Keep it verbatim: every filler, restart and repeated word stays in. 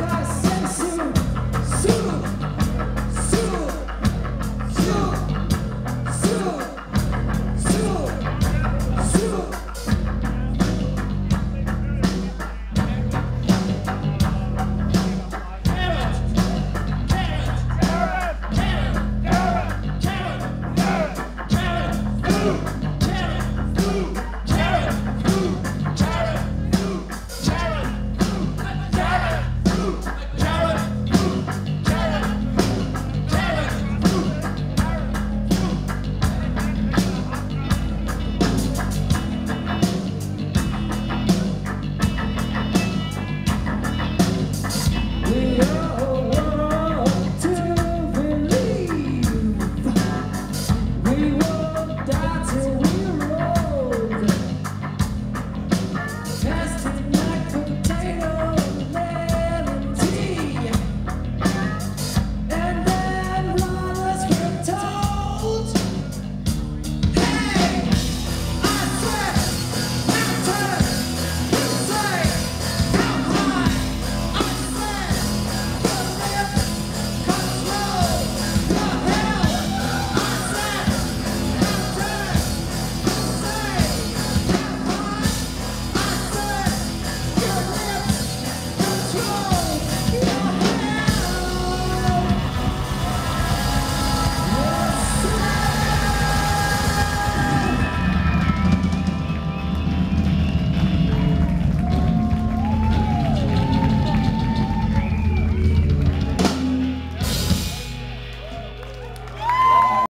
You